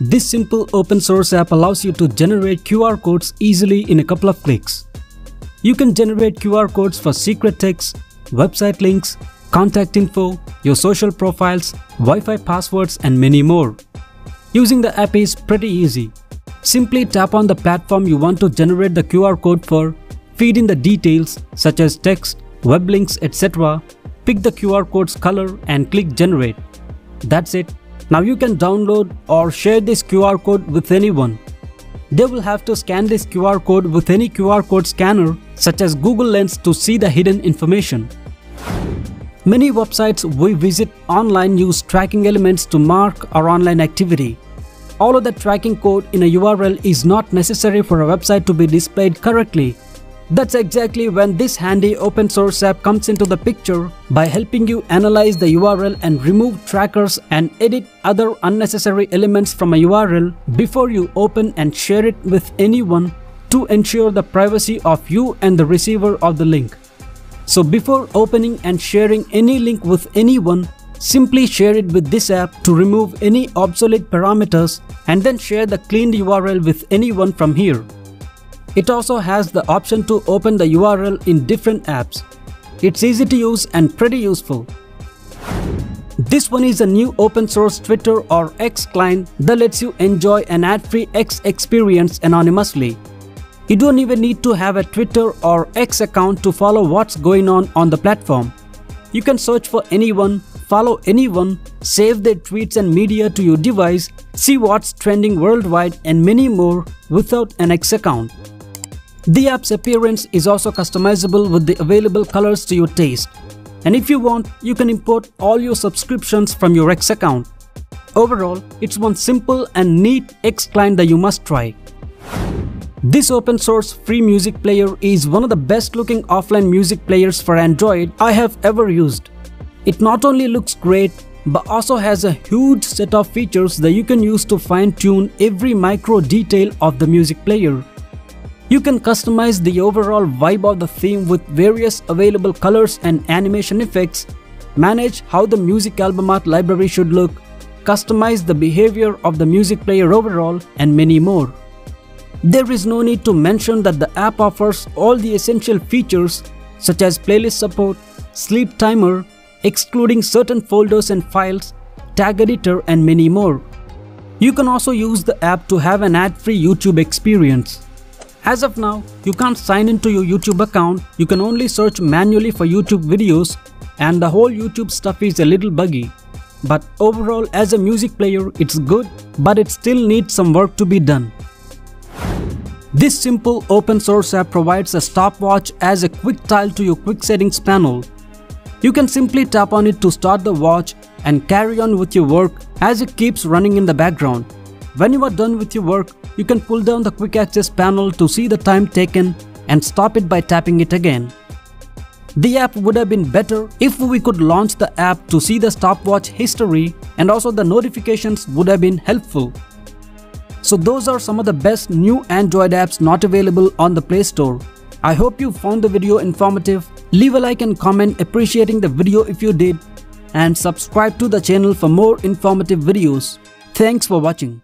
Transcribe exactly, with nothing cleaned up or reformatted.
This simple open source app allows you to generate Q R codes easily in a couple of clicks. You can generate Q R codes for secret texts, website links, contact info, your social profiles, Wi-Fi passwords and many more. Using the app is pretty easy. Simply tap on the platform you want to generate the Q R code for, feed in the details such as text, web links, et cetera. Pick the Q R code's color and click generate. That's it. Now you can download or share this Q R code with anyone. They will have to scan this Q R code with any Q R code scanner such as Google Lens to see the hidden information. Many websites we visit online use tracking elements to mark our online activity. All of the tracking code in a U R L is not necessary for a website to be displayed correctly. That's exactly when this handy open source app comes into the picture by helping you analyze the U R L and remove trackers and edit other unnecessary elements from a U R L before you open and share it with anyone to ensure the privacy of you and the receiver of the link. So before opening and sharing any link with anyone, simply share it with this app to remove any obsolete parameters and then share the cleaned U R L with anyone from here. It also has the option to open the U R L in different apps. It's easy to use and pretty useful. This one is a new open source Twitter or X client that lets you enjoy an ad-free X experience anonymously. You don't even need to have a Twitter or X account to follow what's going on on the platform. You can search for anyone, follow anyone, save their tweets and media to your device, see what's trending worldwide and many more without an X account. The app's appearance is also customizable with the available colors to your taste. And if you want, you can import all your subscriptions from your X account. Overall, it's one simple and neat X client that you must try. This open source free music player is one of the best looking offline music players for Android I have ever used. It not only looks great, but also has a huge set of features that you can use to fine-tune every micro detail of the music player. You can customize the overall vibe of the theme with various available colors and animation effects, manage how the music album art library should look, customize the behavior of the music player overall, and many more. There is no need to mention that the app offers all the essential features such as playlist support, sleep timer, excluding certain folders and files, tag editor, and many more. You can also use the app to have an ad-free YouTube experience. As of now, you can't sign into your YouTube account, you can only search manually for YouTube videos, and the whole YouTube stuff is a little buggy. But overall, as a music player, it's good, but it still needs some work to be done. This simple open source app provides a stopwatch as a quick tile to your quick settings panel. You can simply tap on it to start the watch and carry on with your work as it keeps running in the background. When you are done with your work, you can pull down the quick access panel to see the time taken and stop it by tapping it again. The app would have been better if we could launch the app to see the stopwatch history, and also the notifications would have been helpful. So those are some of the best new Android apps not available on the Play Store. I hope you found the video informative. Leave a like and comment appreciating the video if you did, and subscribe to the channel for more informative videos. Thanks for watching.